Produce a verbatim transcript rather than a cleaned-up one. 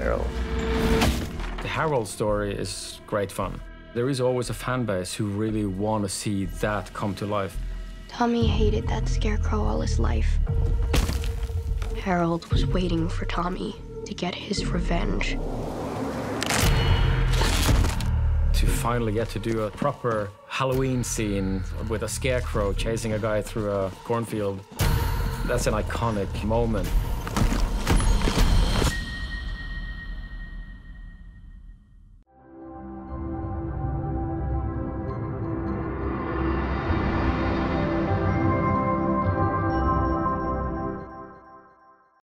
Harold. The Harold story is great fun. There is always a fan base who really want to see that come to life. Tommy hated that scarecrow all his life. Harold was waiting for Tommy to get his revenge. To finally get to do a proper Halloween scene with a scarecrow chasing a guy through a cornfield, that's an iconic moment.